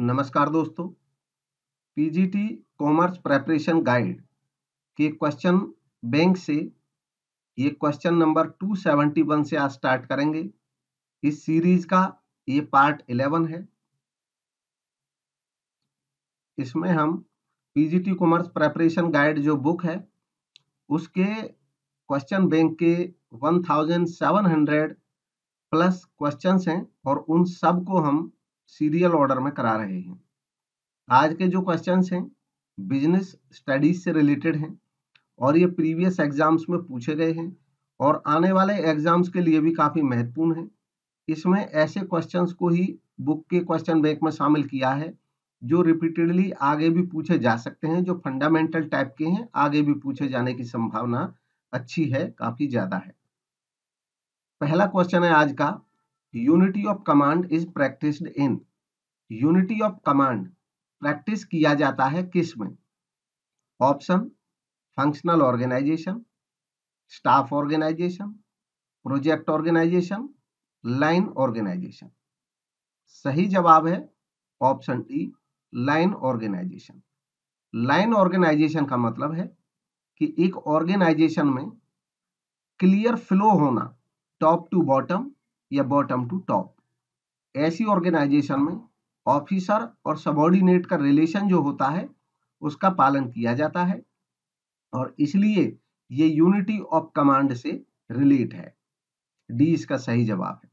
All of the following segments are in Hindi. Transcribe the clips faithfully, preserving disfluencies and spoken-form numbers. नमस्कार दोस्तों, पीजीटी कॉमर्स प्रेपरेशन गाइड के क्वेश्चन बैंक से ये क्वेश्चन नंबर दो सौ इकहत्तर से आज स्टार्ट करेंगे। इस सीरीज का ये पार्ट ग्यारह है। इसमें हम पीजीटी कॉमर्स प्रेपरेशन गाइड जो बुक है उसके क्वेश्चन बैंक के सत्रह सौ प्लस क्वेश्चंस हैं और उन सब को हम सीरियल ऑर्डर में करा रहे हैं। आज के जो क्वेश्चंस हैं बिजनेस स्टडीज से रिलेटेड हैं और ये प्रीवियस एग्जाम्स में पूछे गए हैं और आने वाले एग्जाम्स के लिए भी काफ़ी महत्वपूर्ण हैं। इसमें ऐसे क्वेश्चंस को ही बुक के क्वेश्चन बैंक में शामिल किया है जो रिपीटेडली आगे भी पूछे जा सकते हैं, जो फंडामेंटल टाइप के हैं, आगे भी पूछे जाने की संभावना अच्छी है, काफ़ी ज़्यादा है। पहला क्वेश्चन है आज का, unity of command is practised in. Unity of command practice किया जाता है किस में? Option functional organisation, staff organisation, project organisation, line organisation. सही जवाब है option D, line organisation. Line organisation का मतलब है कि एक ऑर्गेनाइजेशन में क्लियर फ्लो होना टॉप टू बॉटम या बॉटम टू टॉप। ऐसी ऑर्गेनाइजेशन में ऑफिसर और सबॉर्डिनेट का रिलेशन जो होता है उसका पालन किया जाता है और इसलिए ये यूनिटी ऑफ कमांड से रिलेट है। डी इसका सही जवाब है।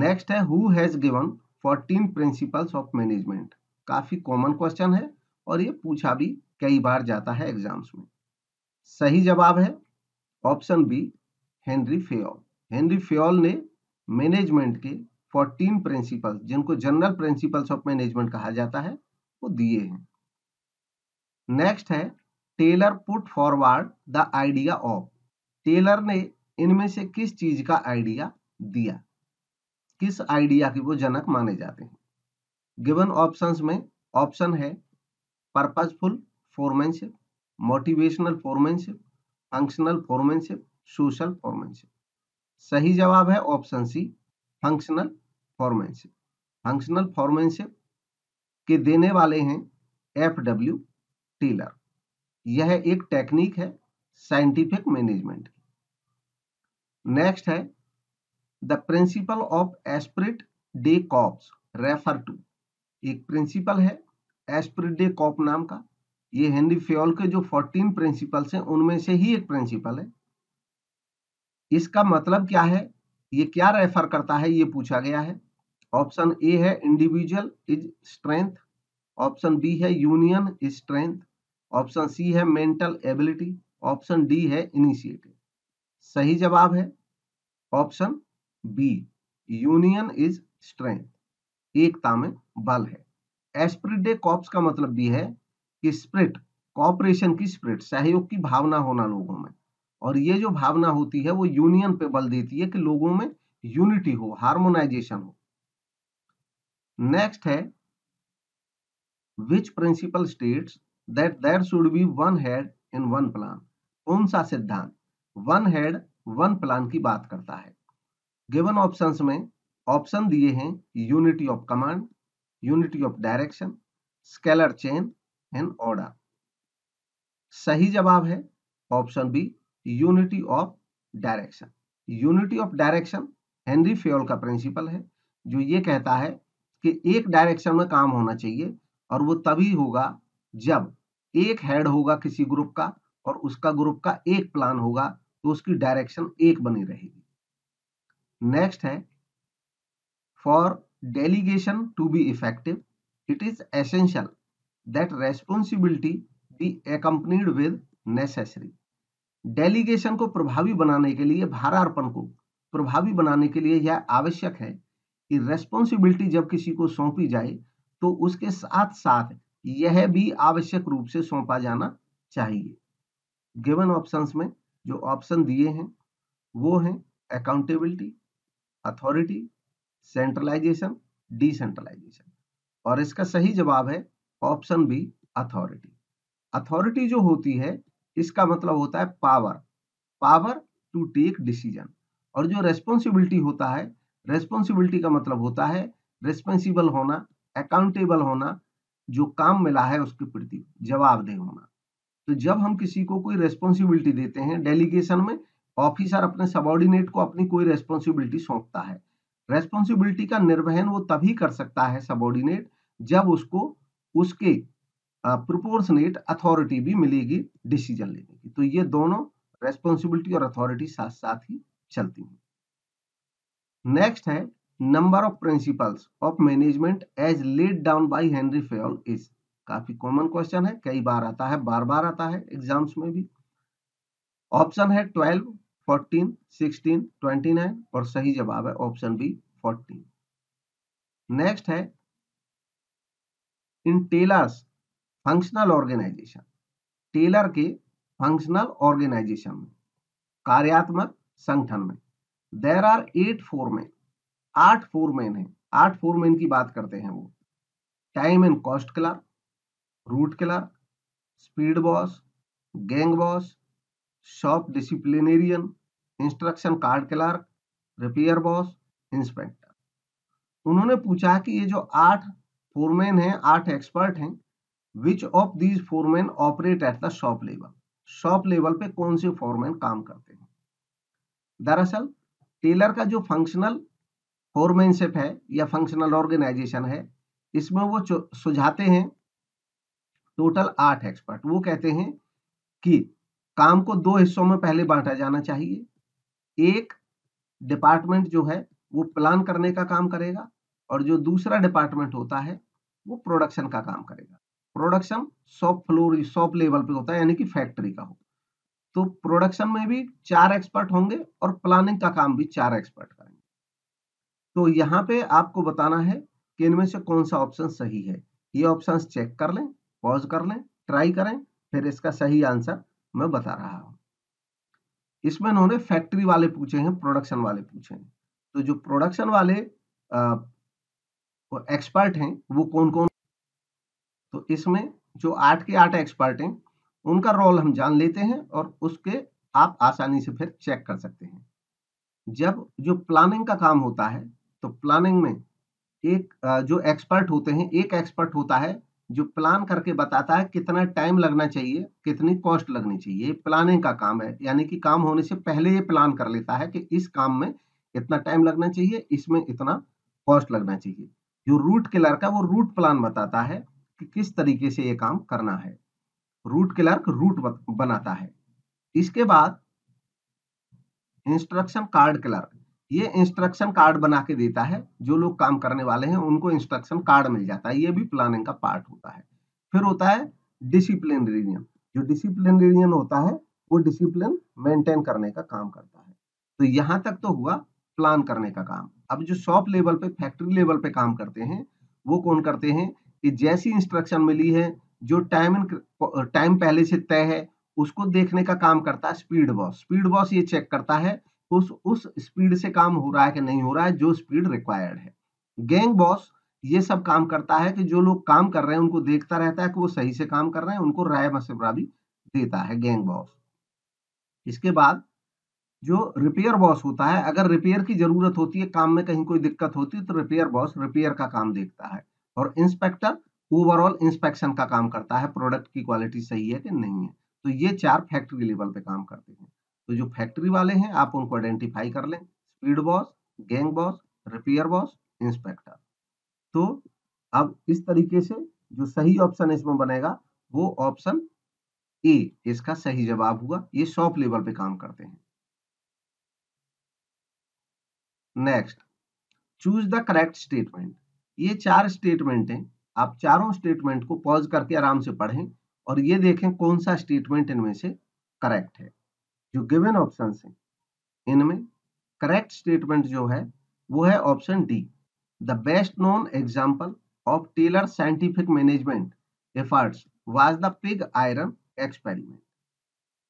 नेक्स्ट है, who has given fourteen principles of management. काफी कॉमन क्वेश्चन है और ये पूछा भी कई बार जाता है एग्जाम्स में। सही जवाब है option B, Henri Fayol. Henri Fayol ने मैनेजमेंट के चौदह प्रिंसिपल्स, जिनको जनरल प्रिंसिपल्स ऑफ मैनेजमेंट कहा जाता है, वो दिए हैं। नेक्स्ट है, Taylor put forward the idea of. Taylor ने इनमें से किस चीज का आइडिया दिया, किस आइडिया के वो जनक माने जाते हैं? गिवन ऑप्शंस में ऑप्शन है purposeful foremanship, motivational foremanship, functional foremanship, social foremanship. सही जवाब है option C, functional foremanship. Functional foremanship के देने वाले हैं एफ डब्ल्यू टेलर। यह एक टेक्निक है साइंटिफिक मैनेजमेंट की। नेक्स्ट है, the principle of esprit de corps refer to. एक प्रिंसिपल है एस्प्रिट डे कॉप नाम का। ये हेनरी फेयोल के जो चौदह प्रिंसिपल्स हैं उनमें से ही एक प्रिंसिपल है। इसका मतलब क्या है, ये क्या रेफर करता है, ये पूछा गया है। ऑप्शन ए है individual is strength, option B है union is strength, option C है मेंटल एबिलिटी, ऑप्शन डी है इनिशिएटिव। सही जवाब है option B, union is strength. एकता में बल है। एस्प्रिट डे कॉर्प्स का मतलब भी है कि स्प्रिट, कॉपरेशन की स्प्रिट, सहयोग की भावना होना लोगों में, और ये जो भावना होती है वो यूनियन पे बल देती है कि लोगों में यूनिटी हो, हार्मोनाइजेशन हो। नेक्स्ट है, which principle states that there should be one head in one plan. कौन सा सिद्धांत वन हेड वन प्लान की बात करता है? गिवन ऑप्शंस में ऑप्शन दिए हैं unity of command, unity of direction, scalar chain and order. सही जवाब है option B, unity of direction. Unity of direction Henri Fayol का प्रिंसिपल है जो ये कहता है कि एक डायरेक्शन में काम होना चाहिए और वो तभी होगा जब एक हेड होगा किसी ग्रुप का और उसका ग्रुप का एक प्लान होगा तो उसकी डायरेक्शन एक बनी रहेगी। नेक्स्ट है, for delegation to be effective it is essential that responsibility be accompanied with necessary. Delegation को प्रभावी बनाने के लिए, भारार्पण को प्रभावी बनाने के लिए यह आवश्यक है कि रेस्पॉन्सिबिलिटी जब किसी को सौंपी जाए तो उसके साथ साथ यह भी आवश्यक रूप से सौंपा जाना चाहिए। गिवन ऑप्शंस में जो ऑप्शन दिए हैं वो हैं अकाउंटेबिलिटी, अथॉरिटी, सेंट्रलाइजेशन, डिसेंट्रलाइजेशन, और इसका सही जवाब है ऑप्शन बी, अथॉरिटी। अथॉरिटी जो होती है इसका मतलब होता है power, power to take decision, और जो रेस्पॉन्सिबिलिटी होता है, रेस्पॉन्सिबिलिटी का मतलब होता है रिस्पॉन्सिबल होना, अकाउंटेबल होना, जो काम मिला है उसके प्रति जवाबदेह होना। तो जब हम किसी को कोई रेस्पॉन्सिबिलिटी देते हैं, डेलीगेशन में ऑफिसर अपने सबॉर्डिनेट को अपनी कोई रेस्पॉन्सिबिलिटी सौंपता है, रेस्पॉन्सिबिलिटी का निर्वहन वो तभी कर सकता है सबॉर्डिनेट जब उसको उसके प्रोपोर्शनेट अथॉरिटी भी मिलेगी डिसीजन लेने की। तो ये दोनों रेस्पॉन्सिबिलिटी और अथॉरिटी साथ साथ ही चलती हैं। नेक्स्ट है number of principles of management as laid down by Henri Fayol is. काफी कॉमन क्वेश्चन है, कई बार आता है, बार बार आता है एग्जाम्स में भी। ऑप्शन है twelve, fourteen, sixteen, twenty nine और सही जवाब है ऑप्शन बी फोर्टीन। नेक्स्ट है in Taylor's functional organisation. Taylor के फंक्शनल ऑर्गेनाइजेशन में, कार्यात्मक संगठन में देयर आर एट फोरमैन, आठ फोरमैन है। आठ फोरमैन की बात करते हैं वो, time and cost clerk, route clerk, speed boss, gang boss, shop disciplinarian, instruction card clerk, repair boss, inspector. उन्होंने पूछा कि ये जो आठ फोरमैन हैं, आठ एक्सपर्ट हैं, which of these foreman operate at the shop level. Shop level पे कौन से फोरमैन काम करते हैं। दरअसल टेलर का जो फंक्शनल फोरमैनशिप है या फंक्शनल ऑर्गेनाइजेशन है, इसमें वो सुझाते हैं टोटल आठ एक्सपर्ट। वो कहते हैं कि काम को दो हिस्सों में पहले बांटा जाना चाहिए। एक डिपार्टमेंट जो है वो प्लान करने का काम करेगा और जो दूसरा डिपार्टमेंट होता है वो प्रोडक्शन का काम करेगा। Production shop floor, shop level पे होता है, यानी कि फैक्ट्री का हो। तो प्रोडक्शन में भी चार एक्सपर्ट होंगे और प्लानिंग का काम भी चार एक्सपर्ट करेंगे। तो यहाँ पे आपको बताना है कि इनमें से कौन सा ऑप्शन सही है। ये ऑप्शन चेक कर लें, पॉज कर लें, ट्राई करें, फिर इसका सही आंसर मैं बता रहा हूँ। इसमें इन्होंने फैक्ट्री वाले पूछे हैं, प्रोडक्शन वाले पूछे हैं। तो जो प्रोडक्शन वाले एक्सपर्ट हैं वो कौन कौन, तो इसमें जो आठ के आठ एक्सपर्ट हैं उनका रोल हम जान लेते हैं और उसके आप आसानी से फिर चेक कर सकते हैं। जब जो प्लानिंग का काम होता है, तो प्लानिंग में एक जो एक्सपर्ट होते हैं, एक एक्सपर्ट होता है जो प्लान करके बताता है कितना टाइम लगना चाहिए, कितनी कॉस्ट लगनी चाहिए। प्लानिंग का काम है, यानी कि काम होने से पहले ये प्लान कर लेता है कि इस काम में इतना टाइम लगना चाहिए, इसमें इतना कॉस्ट लगना चाहिए। जो रूट क्लर्क है वो रूट प्लान बताता है कि किस तरीके से ये काम करना है। रूट क्लर्क रूट बनाता है। इसके बाद इंस्ट्रक्शन कार्ड क्लर्क, ये इंस्ट्रक्शन कार्ड बना के देता है। जो लोग काम करने वाले हैं उनको इंस्ट्रक्शन कार्ड मिल जाता है, ये भी प्लानिंग का पार्ट होता है। फिर होता है डिसिप्लिनरियन। जो डिसिप्लिनरियन होता है वो डिसिप्लिन मेंटेन करने का काम करता है। तो यहाँ तक तो हुआ प्लान करने का काम। अब जो शॉप लेवल पे, फैक्ट्री लेवल पे काम करते हैं वो कौन करते हैं कि जैसी इंस्ट्रक्शन मिली है, जो टाइम टाइम पहले से तय है उसको देखने का काम करता है स्पीड बॉस। स्पीड बॉस ये चेक करता है उस उस स्पीड से काम हो रहा है कि नहीं हो रहा है, जो स्पीड रिक्वायर्ड है। गैंग बॉस ये सब काम करता है कि जो लोग काम कर रहे हैं उनको देखता रहता है कि वो सही से काम कर रहे हैं, उनको राय मशवरा भी देता है गैंग बॉस। इसके बाद जो रिपेयर बॉस होता है, अगर रिपेयर की जरूरत होती है, काम में कहीं कोई दिक्कत होती है, तो रिपेयर बॉस रिपेयर का काम देखता है। और इंस्पेक्टर ओवरऑल इंस्पेक्शन का काम करता है, प्रोडक्ट की क्वालिटी सही है कि नहीं है। तो ये चार फैक्ट्री लेवल पे काम करते हैं। तो जो फैक्ट्री वाले हैं आप उनको आइडेंटिफाई कर लें, speed boss, gang boss, repair boss, inspector. तो अब इस तरीके से जो सही ऑप्शन इसमें बनेगा वो ऑप्शन ए, इसका सही जवाब हुआ। ये शॉप लेवल पे काम करते हैं। Next, choose the correct statement. ये चार स्टेटमेंट हैं, आप चारों स्टेटमेंट को पॉज करके आराम से पढ़ें और ये देखें कौन सा स्टेटमेंट इनमें से करेक्ट है। जो गिवन ऑप्शंस हैं इनमें करेक्ट स्टेटमेंट जो है वो है option D, the best known example of Taylor scientific management efforts was the pig iron experiment.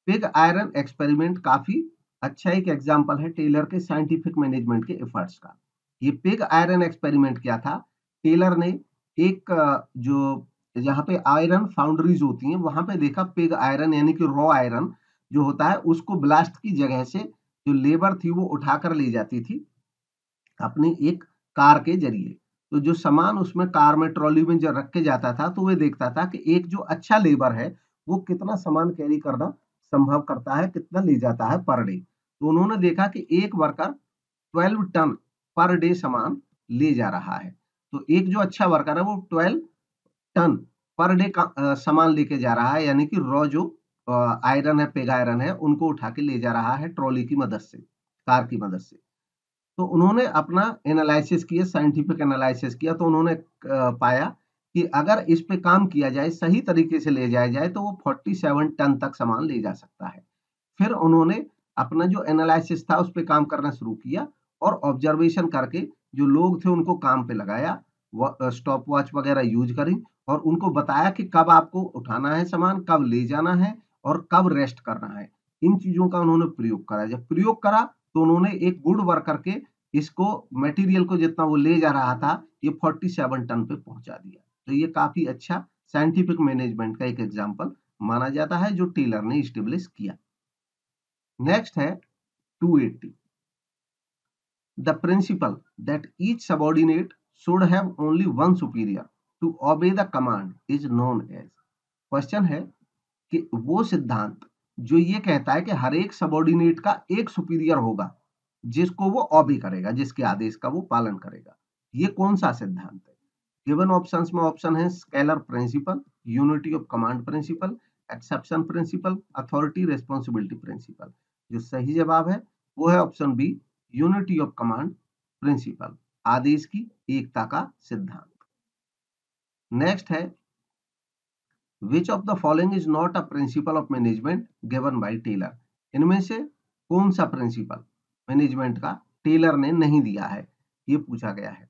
Pig iron experiment काफी अच्छा एक एग्जांपल है टेलर के साइंटिफिक मैनेजमेंट के एफर्ट्स का। ये पिग आयरन एक्सपेरिमेंट क्या था, टेलर ने एक जो जहाँ पे आयरन फाउंड्रीज होती हैं वहां पे देखा पिग आयरन यानी कि रॉ आयरन जो होता है उसको ब्लास्ट की जगह से जो लेबर थी वो उठाकर ले जाती थी अपनी एक कार के जरिए। तो जो सामान उसमें कार में ट्रॉली में जब रख के जाता था तो वह देखता था कि एक जो अच्छा लेबर है वो कितना सामान कैरी करना संभव करता है, कितना ले जाता है पर डे। तो उन्होंने देखा कि एक worker twelve ton per day सामान ले जा रहा है। तो एक जो अच्छा वर्कर है वो ट्वेल्व टन पर डे का सामान लेके जा रहा है, यानी कि रॉ जो आयरन है, पेग आयरन है, उनको उठा के ले जा रहा है ट्रॉली की मदद से, कार की मदद से। तो उन्होंने अपना एनालिसिस किया, साइंटिफिक एनालिसिस किया, तो उन्होंने पाया कि अगर इस पे काम किया जाए, सही तरीके से ले जाया जाए, तो वो सैंतालीस टन तक सामान ले जा सकता है। फिर उन्होंने अपना जो एनालिसिस था उस पे काम करना शुरू किया और ऑब्जर्वेशन करके जो लोग थे उनको काम पे लगाया, स्टॉप वॉच वगैरह यूज करी और उनको बताया कि कब आपको उठाना है सामान, कब ले जाना है और कब रेस्ट करना है। इन चीजों का उन्होंने प्रयोग करा। जब प्रयोग करा तो उन्होंने एक गुड वर्कर के इसको मटेरियल को जितना वो ले जा रहा था ये सैंतालीस टन पे पहुंचा दिया। तो ये काफी अच्छा साइंटिफिक मैनेजमेंट का एक एग्जांपल माना जाता है जो टेलर ने एस्टेब्लिश किया। नेक्स्ट है दो सौ अस्सी। The principle that each subordinate should have only one superior to obey the command is known as. Question है कि वो सिद्धांत जो ये कहता है कि हर एक सबऑर्डिनेट का एक सुपीरियर होगा जिसको वो ऑबे करेगा, जिसके आदेश का वो पालन करेगा, ये कौन सा सिद्धांत है? गिवन ऑप्शंस में ऑप्शन है scalar principle, unity of command principle, exception principle, authority responsibility principle. जो सही जवाब है वो है option B, unity of command principle, आदेश की एकता का सिद्धांत। नेक्स्ट है Which of the following is not a principle of management given by Taylor? इनमें से कौन सा प्रिंसिपल मैनेजमेंट का टेलर ने नहीं दिया है, ये पूछा गया है।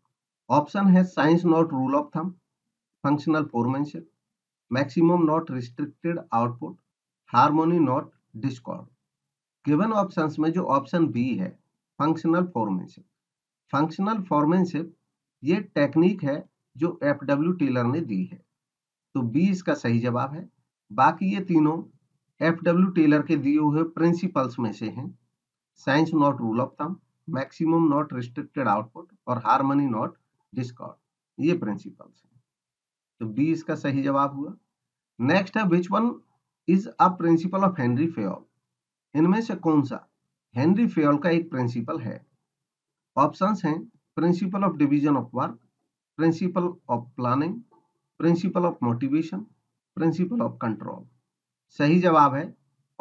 ऑप्शन है science not rule of thumb, functional foremanship, maximum not restricted output, harmony not discord. Given options में जो ऑप्शन बी है फंक्शनल फोरमैनशिप, फंक्शनल फोरमैनशिप ये टेक्निक है जो एफ डब्ल्यू टेलर ने दी है, तो बी इसका सही जवाब है। बाकी ये तीनों एफ डब्ल्यू टेलर के दिए हुए प्रिंसिपल्स में से हैं, science not rule of thumb, maximum not restricted output और हार्मनी नॉट डिस्कॉर्ड, ये प्रिंसिपल्स हैं, तो बी इसका सही जवाब हुआ। नेक्स्ट है which one is a principle of Henri Fayol. इनमें से कौन सा हेनरी फेयोल का एक प्रिंसिपल है? ऑप्शंस हैं principle of division of work, principle of planning, principle of motivation, principle of control. सही जवाब है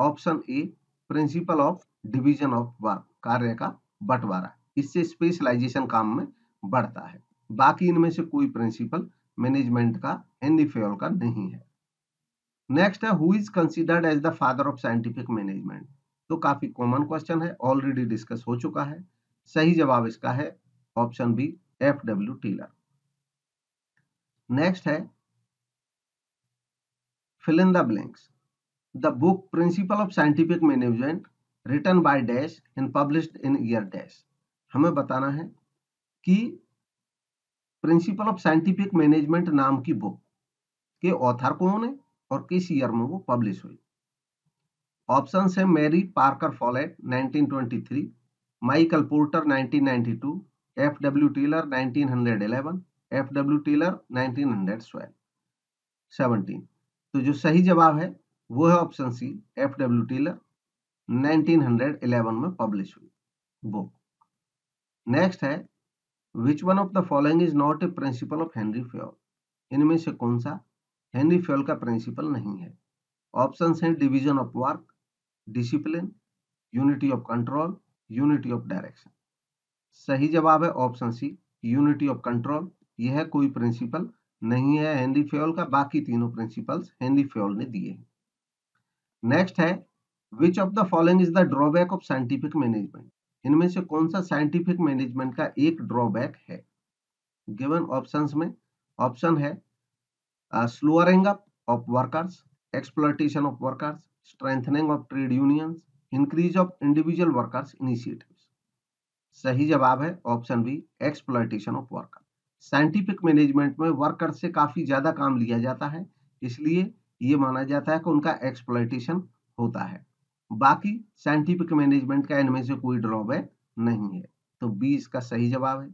option A, principle of division of work, कार्य का बंटवारा, इससे स्पेशलाइजेशन काम में बढ़ता है। बाकी इनमें से कोई प्रिंसिपल मैनेजमेंट का हेनरी फेयोल का नहीं है। नेक्स्ट है who is considered as the father of scientific management. तो काफी कॉमन क्वेश्चन है, ऑलरेडी डिस्कस हो चुका है। सही जवाब इसका है option B, F W Taylor. Next है fill in the blanks. The book principle of scientific management written by dash and published in year dash. हमें बताना है कि प्रिंसिपल ऑफ साइंटिफिक मैनेजमेंट नाम की बुक के ऑथर कौन है और किस ईयर में वो पब्लिश हुई। ऑप्शंस है Mary Parker Follett nineteen twenty three, Michael Porter nineteen ninety two, F W Taylor nineteen hundred eleven, F W Taylor nineteen hundred seventeen. तो जो सही जवाब है वो है option C, F W Taylor nineteen hundred eleven में पब्लिश हुई बुक। नेक्स्ट है which one of the following is not a principle of Henri Fayol. इनमें से कौन सा हेनरी फेयोल का प्रिंसिपल नहीं है? ऑप्शन हैं division of work, discipline, unity of control, unity of direction. सही जवाब है option C, unity of control. यह कोई प्रिंसिपल नहीं है हेनरी फेयोल का, बाकी तीनों प्रिंसिपल्स हेनरी फेयोल ने दिए हैं। नेक्स्ट है which of the following is the drawback of scientific management. इनमें से कौन सा साइंटिफिक मैनेजमेंट का एक ड्रॉबैक है? गिवन ऑप्शंस में ऑप्शन है slowering up of workers, exploitation of workers, strengthening of trade unions, increase of individual workers initiatives. सही जवाब है option B, exploitation of workers. Scientific management में वर्कर से काफी ज्यादा काम लिया जाता है, इसलिए ये माना जाता है कि उनका एक्सप्लॉयटेशन होता है। बाकी साइंटिफिक मैनेजमेंट का इनमें से कोई ड्रॉबैक नहीं है, तो बी इसका सही जवाब है।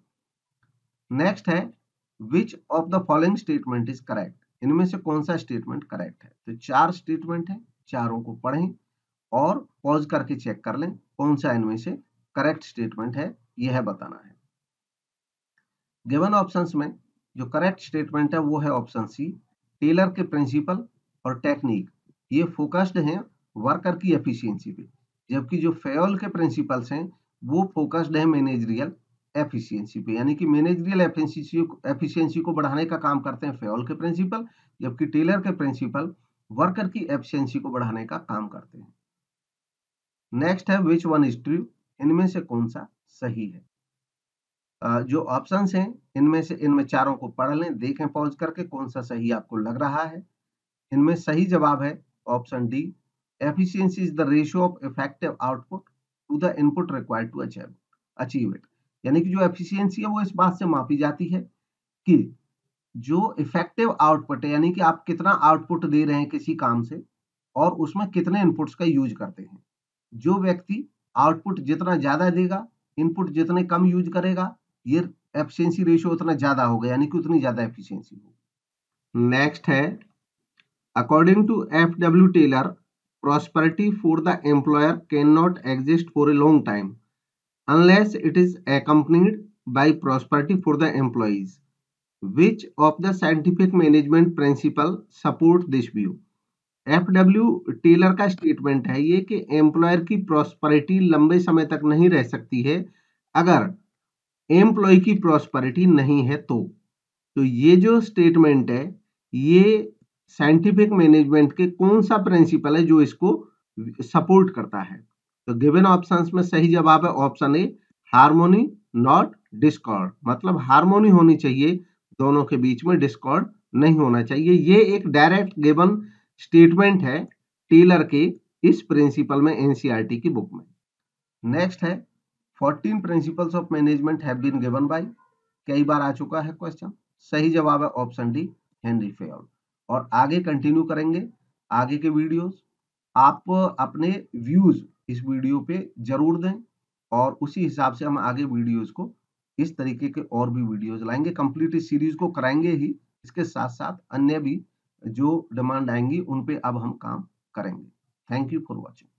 नेक्स्ट है which of the following statement is correct, इनमें से कौन सा स्टेटमेंट करेक्ट है। तो चार स्टेटमेंट है, चारों को पढ़ें और पॉज करके चेक कर लें कौन सा इनमें से करेक्ट स्टेटमेंट है, यह बताना है। गिवन ऑप्शंस में जो करेक्ट स्टेटमेंट है वो है ऑप्शन सी, टेलर के प्रिंसिपल और टेक्निक ये फोकस्ड हैं वर्कर की एफिशिएंसी पे, जबकि जो फेयोल के प्रिंसिपल्स हैं वो फोकस्ड है मैनेजरियल एफिशिएंसी पे, यानी कि मैनेजरियल एफिशिएंसी एफिशिएंसी को बढ़ाने का काम करते हैं फेयोल के प्रिंसिपल, जबकि टेलर के प्रिंसिपल वर्कर की एफिशिएंसी को बढ़ाने का काम करते हैं। नेक्स्ट है विच वन इज ट्रू, इनमें से कौन सा सही है। uh, जो ऑप्शंस हैं इनमें से इनमें चारों को पढ़ लें, देखें पॉज करके कौन सा सही आपको लग रहा है। इनमें सही जवाब है option D, efficiency is the ratio of effective output to the input required to achieve achieve it, यानी कि जो एफिशिएंसी है वो इस बात से मापी जाती है कि जो इफेक्टिव आउटपुट है, यानी कि आप कितना आउटपुट दे रहे हैं किसी काम से और उसमें कितने इनपुट्स का यूज करते हैं। जो व्यक्ति आउटपुट जितना ज्यादा देगा, इनपुट जितने कम यूज करेगा, ये एफिशिएंसी रेशियो उतना ज्यादा होगा, यानी कि उतनी ज्यादा एफिशिएंसी होगी। नेक्स्ट है according to F W Taylor prosperity for the employer can not exist for a long time unless it is accompanied by prosperity for the employees. Which of the scientific management principle support this view? F W Taylor का statement है ये कि employer की prosperity लंबे समय तक नहीं रह सकती है अगर employee की prosperity नहीं है तो। तो ये जो statement है ये scientific management के कौन सा principle है जो इसको support करता है। तो गिवन ऑप्शंस में सही जवाब है option A, harmony not discord, मतलब हार्मोनी होनी चाहिए दोनों के बीच में, डिस्कॉर्ड नहीं होना चाहिए। ये एक डायरेक्ट गिवन स्टेटमेंट है टेलर के इस प्रिंसिपल में एनसीईआरटी की बुक में। नेक्स्ट है fourteen principles of management have been given by, कई बार आ चुका है क्वेश्चन, सही जवाब है ऑप्शन डी हेनरी फेयोल। और आगे कंटिन्यू करेंगे आगे के वीडियोज, आप अपने व्यूज इस वीडियो पे जरूर दें और उसी हिसाब से हम आगे वीडियोस को इस तरीके के और भी वीडियोस लाएंगे, कंप्लीट इस सीरीज को कराएंगे ही, इसके साथ साथ अन्य भी जो डिमांड आएंगी उन पे अब हम काम करेंगे। Thank you for watching.